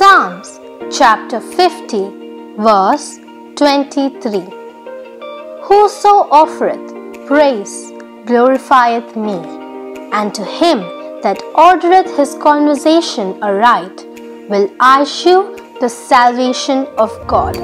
Psalms chapter 50 verse 23. Whoso offereth praise glorifieth me, and to him that ordereth his conversation aright will I shew the salvation of God.